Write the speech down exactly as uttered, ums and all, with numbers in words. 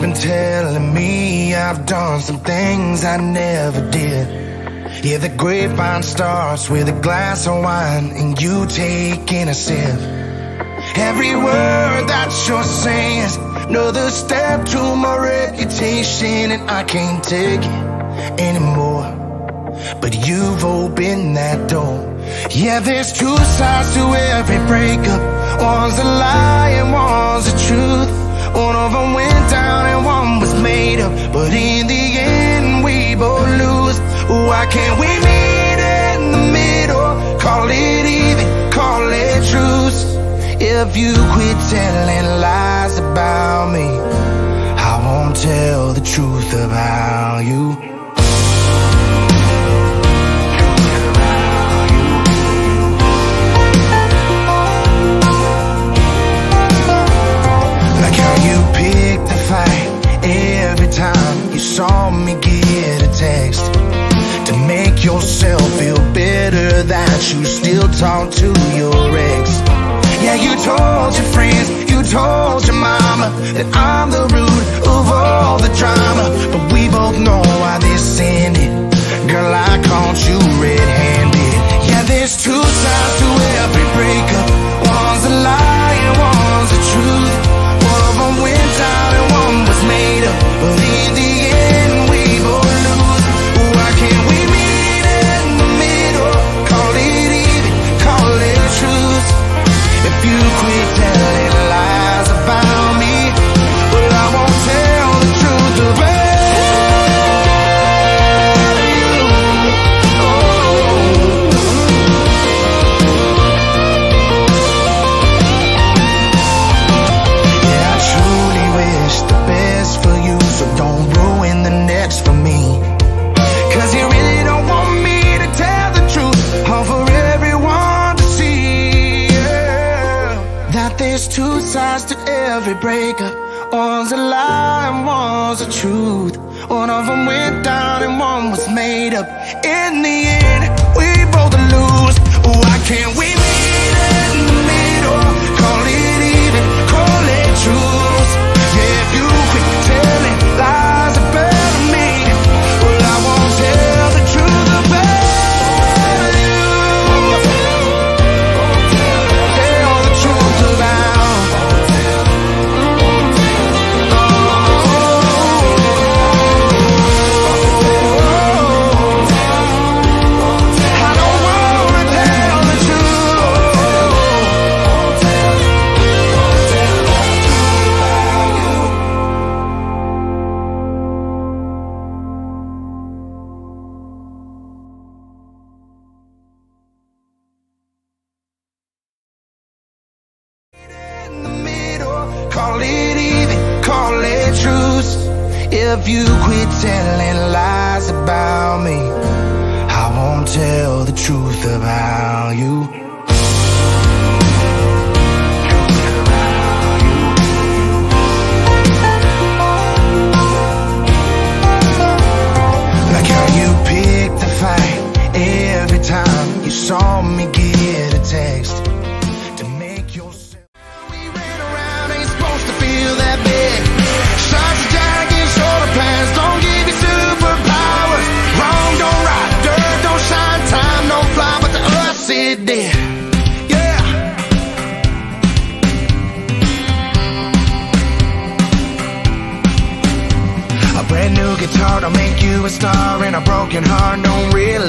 mind's been telling me I've done some things I never did. Yeah, the grapevine starts with a glass of wine and you taking a sip. Every word that you're saying's another step to my reputation, and I can't take it anymore. But you've opened that door. Yeah, there's two sides to every breakup. One's a lie and one's the truth. One of them went down and one was made up, but in the end we both lose. Why can't we meet in the middle? Call it even, call it truce. If you quit telling lies about me, I won't tell the truth about you. Saw me get a text to make yourself feel better that you still talk to your ex. Yeah, you told your friends, you told your mama that I'm the root of all the drama, but we both know why this ended. Girl, I caught you red-handed. Yeah, there's two sides to every breakup. One's a lie and one's the truth. One of them went out and one was made up, but in the two sides to every breakup. One's a lie and one's the truth. One of them went down and one was made up. In the end, we both lose. Why can't we meet in the middle? Call it even, call it truth. Yeah, if you quit telling lies about me, well, I won't tell the truth about you. Tell the truth about you. Call it even, call it truth. If you quit telling lies about me, I won't tell the truth about you. Like how you picked the fight every time you saw me get a text. Guitar to make you a star, and a broken heart don't realize